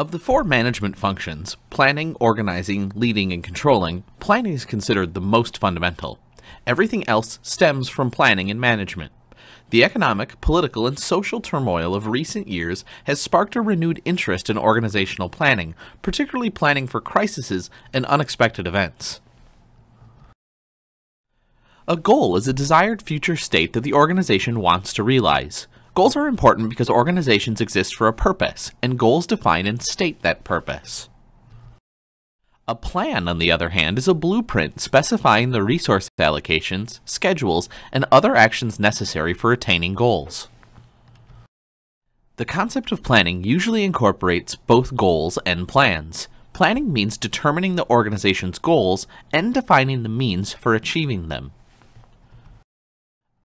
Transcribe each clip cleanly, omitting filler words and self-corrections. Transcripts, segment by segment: Of the four management functions, planning, organizing, leading, and controlling, planning is considered the most fundamental. Everything else stems from planning and management. The economic, political, and social turmoil of recent years has sparked a renewed interest in organizational planning, particularly planning for crises and unexpected events. A goal is a desired future state that the organization wants to realize. Goals are important because organizations exist for a purpose, and goals define and state that purpose. A plan, on the other hand, is a blueprint specifying the resource allocations, schedules, and other actions necessary for attaining goals. The concept of planning usually incorporates both goals and plans. Planning means determining the organization's goals and defining the means for achieving them.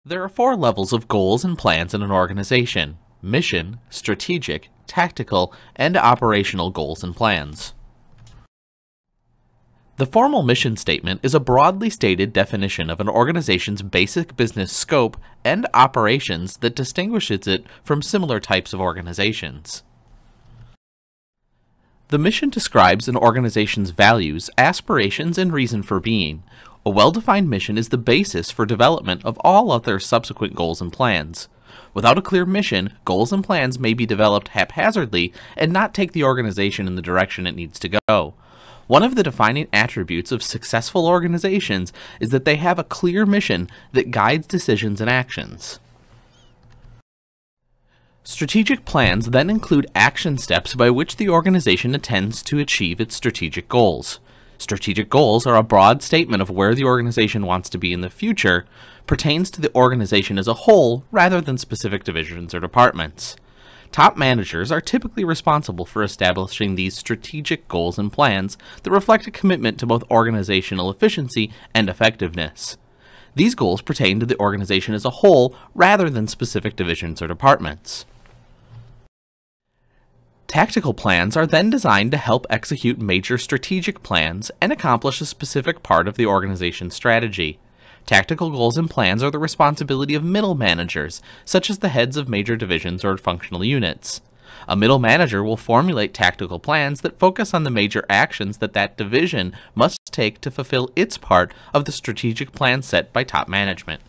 There are four levels of goals and plans in an organization: mission, strategic, tactical, and operational goals and plans. The formal mission statement is a broadly stated definition of an organization's basic business scope and operations that distinguishes it from similar types of organizations. The mission describes an organization's values, aspirations, and reason for being. A well-defined mission is the basis for development of all other subsequent goals and plans. Without a clear mission, goals and plans may be developed haphazardly and not take the organization in the direction it needs to go. One of the defining attributes of successful organizations is that they have a clear mission that guides decisions and actions. Strategic plans then include action steps by which the organization intends to achieve its strategic goals. Strategic goals are a broad statement of where the organization wants to be in the future, pertains to the organization as a whole rather than specific divisions or departments. Top managers are typically responsible for establishing these strategic goals and plans that reflect a commitment to both organizational efficiency and effectiveness. These goals pertain to the organization as a whole rather than specific divisions or departments. Tactical plans are then designed to help execute major strategic plans and accomplish a specific part of the organization's strategy. Tactical goals and plans are the responsibility of middle managers, such as the heads of major divisions or functional units. A middle manager will formulate tactical plans that focus on the major actions that division must take to fulfill its part of the strategic plan set by top management.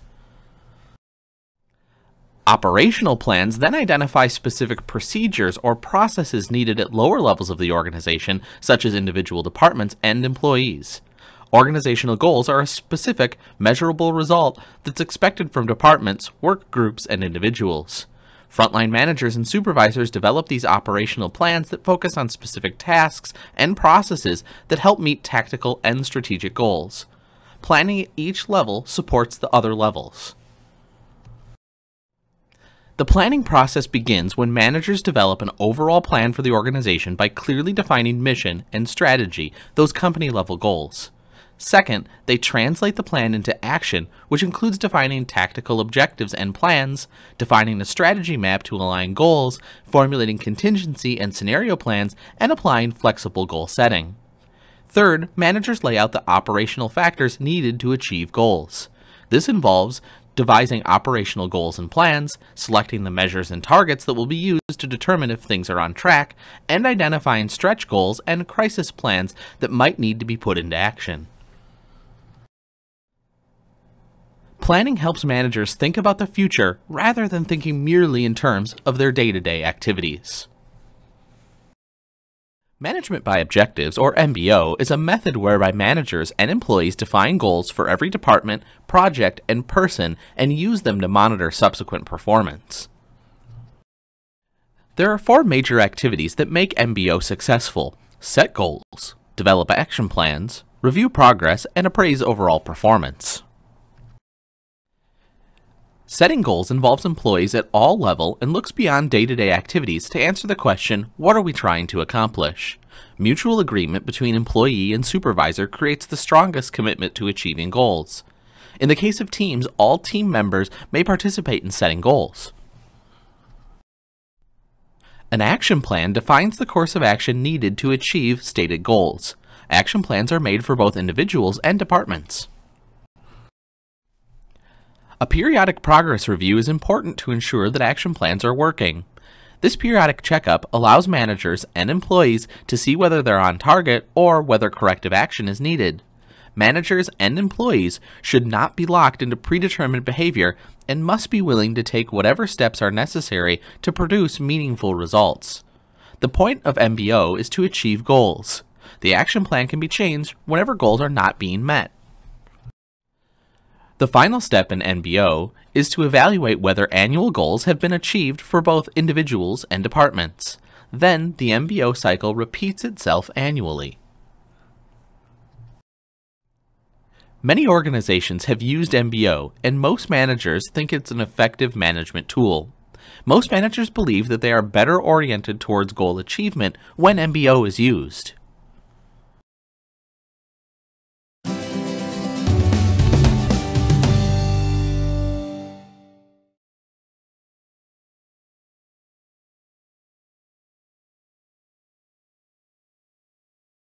Operational plans then identify specific procedures or processes needed at lower levels of the organization, such as individual departments and employees. Organizational goals are a specific, measurable result that's expected from departments, work groups, and individuals. Frontline managers and supervisors develop these operational plans that focus on specific tasks and processes that help meet tactical and strategic goals. Planning at each level supports the other levels. The planning process begins when managers develop an overall plan for the organization by clearly defining mission and strategy, those company-level goals. Second, they translate the plan into action, which includes defining tactical objectives and plans, defining a strategy map to align goals, formulating contingency and scenario plans, and applying flexible goal setting. Third, managers lay out the operational factors needed to achieve goals. This involves devising operational goals and plans, selecting the measures and targets that will be used to determine if things are on track, and identifying stretch goals and crisis plans that might need to be put into action. Planning helps managers think about the future rather than thinking merely in terms of their day-to-day activities. Management by Objectives, or MBO, is a method whereby managers and employees define goals for every department, project, and person and use them to monitor subsequent performance. There are four major activities that make MBO successful: set goals, develop action plans, review progress, and appraise overall performance. Setting goals involves employees at all levels and looks beyond day-to-day activities to answer the question, what are we trying to accomplish? Mutual agreement between employee and supervisor creates the strongest commitment to achieving goals. In the case of teams, all team members may participate in setting goals. An action plan defines the course of action needed to achieve stated goals. Action plans are made for both individuals and departments. A periodic progress review is important to ensure that action plans are working. This periodic checkup allows managers and employees to see whether they're on target or whether corrective action is needed. Managers and employees should not be locked into predetermined behavior and must be willing to take whatever steps are necessary to produce meaningful results. The point of MBO is to achieve goals. The action plan can be changed whenever goals are not being met. The final step in MBO is to evaluate whether annual goals have been achieved for both individuals and departments. Then the MBO cycle repeats itself annually. Many organizations have used MBO, and most managers think it's an effective management tool. Most managers believe that they are better oriented towards goal achievement when MBO is used.